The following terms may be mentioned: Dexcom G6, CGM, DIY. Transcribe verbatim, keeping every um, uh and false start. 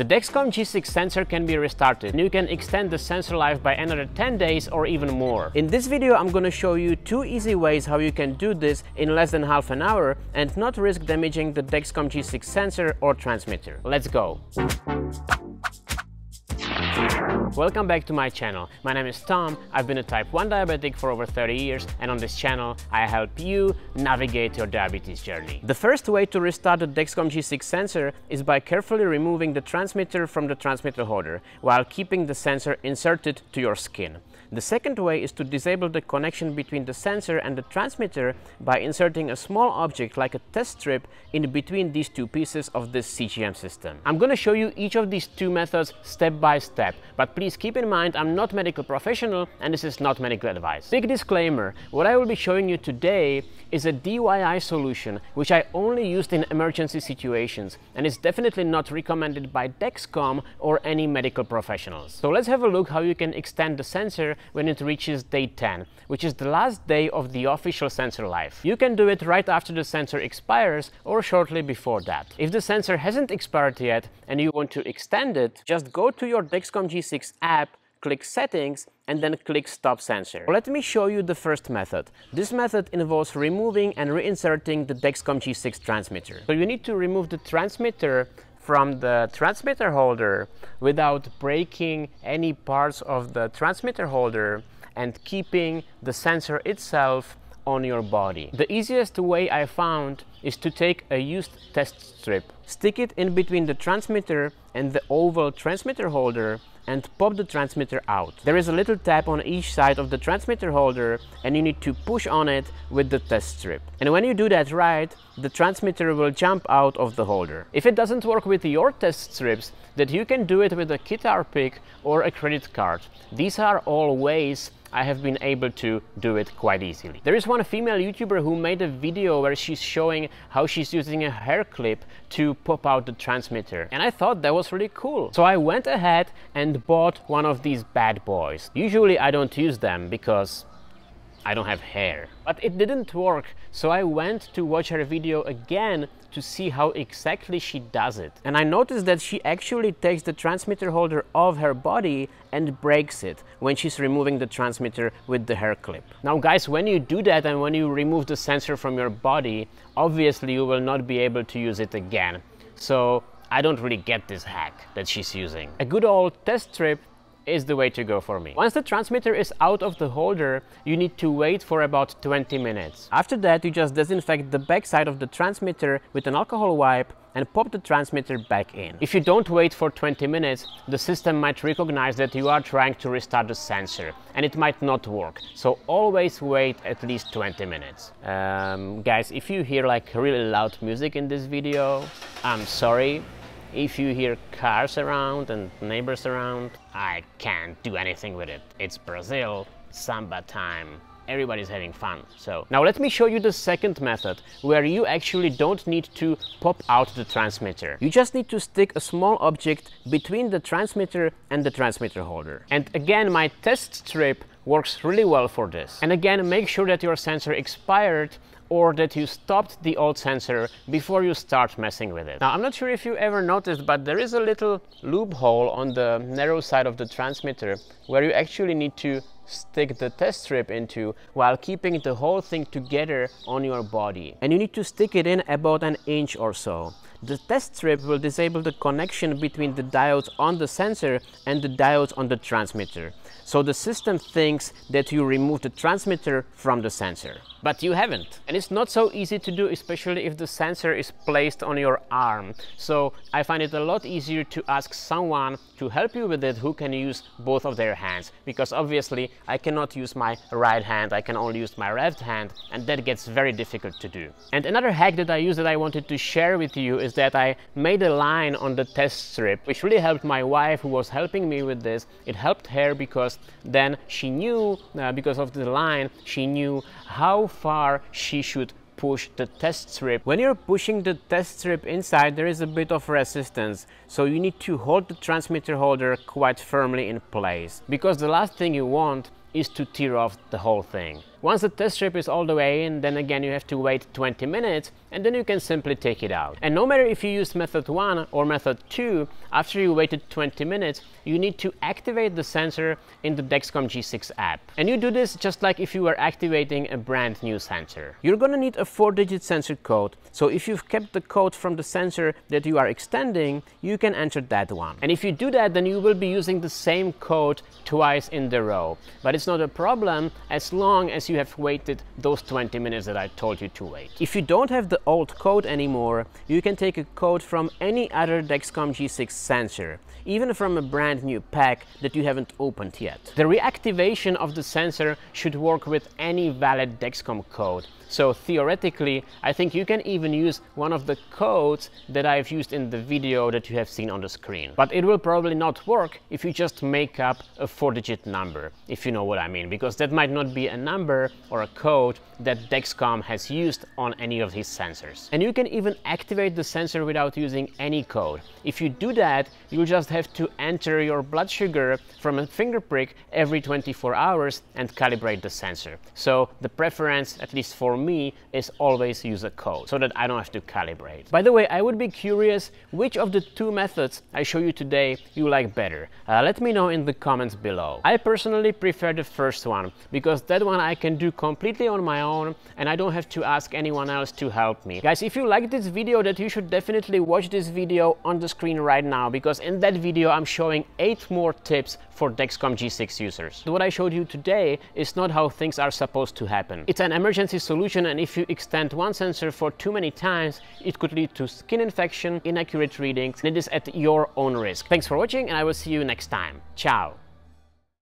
The Dexcom G six sensor can be restarted and you can extend the sensor life by another ten days or even more. In this video I'm gonna show you two easy ways how you can do this in less than half an hour and not risk damaging the Dexcom G six sensor or transmitter. Let's go! Welcome back to my channel. My name is Tom, I've been a type one diabetic for over thirty years, and on this channel I help you navigate your diabetes journey. The first way to restart the Dexcom G six sensor is by carefully removing the transmitter from the transmitter holder, while keeping the sensor inserted to your skin. The second way is to disable the connection between the sensor and the transmitter by inserting a small object like a test strip in between these two pieces of this C G M system. I'm gonna show you each of these two methods step by step, but please keep in mind I'm not a medical professional and this is not medical advice. Big disclaimer, what I will be showing you today is a D I Y solution which I only used in emergency situations and is definitely not recommended by Dexcom or any medical professionals. So let's have a look how you can extend the sensor when it reaches day ten, which is the last day of the official sensor life. You can do it right after the sensor expires or shortly before that. If the sensor hasn't expired yet and you want to extend it, just go to your Dexcom G six app, click Settings, and then click Stop Sensor. Let me show you the first method. This method involves removing and reinserting the Dexcom G six transmitter. So you need to remove the transmitter from the transmitter holder without breaking any parts of the transmitter holder and keeping the sensor itself on your body. The easiest way I found is to take a used test strip, stick it in between the transmitter and the oval transmitter holder, and pop the transmitter out. There is a little tab on each side of the transmitter holder and you need to push on it with the test strip. And when you do that right, the transmitter will jump out of the holder. If it doesn't work with your test strips, then you can do it with a guitar pick or a credit card. These are all ways I have been able to do it quite easily. There is one female YouTuber who made a video where she's showing how she's using a hair clip to pop out the transmitter, and I thought that was really cool. So I went ahead and bought one of these bad boys. Usually I don't use them because I don't have hair, but it didn't work, so I went to watch her video again to see how exactly she does it. And I noticed that she actually takes the transmitter holder off her body and breaks it when she's removing the transmitter with the hair clip. Now guys, when you do that and when you remove the sensor from your body, obviously you will not be able to use it again. So I don't really get this hack that she's using. A good old test strip is the way to go for me. Once the transmitter is out of the holder, you need to wait for about twenty minutes. After that, you just disinfect the backside of the transmitter with an alcohol wipe and pop the transmitter back in. If you don't wait for twenty minutes, the system might recognize that you are trying to restart the sensor and it might not work. So always wait at least twenty minutes. Um, guys, if you hear like really loud music in this video, I'm sorry. If you hear cars around and neighbors around, I can't do anything with it. It's Brazil, samba time, everybody's having fun. So now let me show you the second method where you actually don't need to pop out the transmitter. You just need to stick a small object between the transmitter and the transmitter holder. And again, my test strip works really well for this. And again, make sure that your sensor expired or that you stopped the old sensor before you start messing with it. Now, I'm not sure if you ever noticed, but there is a little loophole on the narrow side of the transmitter where you actually need to stick the test strip into while keeping the whole thing together on your body. And you need to stick it in about an inch or so. The test strip will disable the connection between the diodes on the sensor and the diodes on the transmitter. So the system thinks that you removed the transmitter from the sensor. But you haven't. And it's not so easy to do, especially if the sensor is placed on your arm. So I find it a lot easier to ask someone to help you with it who can use both of their hands. Because obviously I cannot use my right hand, I can only use my left hand, and that gets very difficult to do. And another hack that I use that I wanted to share with you is that I made a line on the test strip, which really helped my wife who was helping me with this. It helped her because then she knew, uh, because of the line, she knew how far she should push the test strip. When you're pushing the test strip inside, there is a bit of resistance, so you need to hold the transmitter holder quite firmly in place, because the last thing you want is to tear off the whole thing. Once the test strip is all the way in, then again you have to wait twenty minutes and then you can simply take it out. And no matter if you use method one or method two, after you waited twenty minutes, you need to activate the sensor in the Dexcom G six app. And you do this just like if you were activating a brand new sensor. You're gonna need a four digit sensor code, so if you've kept the code from the sensor that you are extending, you can enter that one. And if you do that, then you will be using the same code twice in a row. But it's not a problem as long as you have waited those twenty minutes that I told you to wait. If you don't have the old code anymore, you can take a code from any other Dexcom G six sensor, even from a brand new pack that you haven't opened yet. The reactivation of the sensor should work with any valid Dexcom code. So theoretically, I think you can even use one of the codes that I've used in the video that you have seen on the screen. But it will probably not work if you just make up a four digit number, if you know what I mean, because that might not be a number or a code that Dexcom has used on any of his sensors. And you can even activate the sensor without using any code. If you do that, you'll just have to enter your blood sugar from a finger prick every twenty-four hours and calibrate the sensor. So the preference, at least for me, is always use a code so that I don't have to calibrate. By the way, I would be curious which of the two methods I show you today you like better. Uh, let me know in the comments below. I personally prefer the first one because that one I can do completely on my own and I don't have to ask anyone else to help me. Guys, if you like this video, then you should definitely watch this video on the screen right now, because in that video I'm showing eight more tips for Dexcom G six users. What I showed you today is not how things are supposed to happen. It's an emergency solution, and if you extend one sensor for too many times, it could lead to skin infection, inaccurate readings, and it is at your own risk. Thanks for watching, and I will see you next time. Ciao!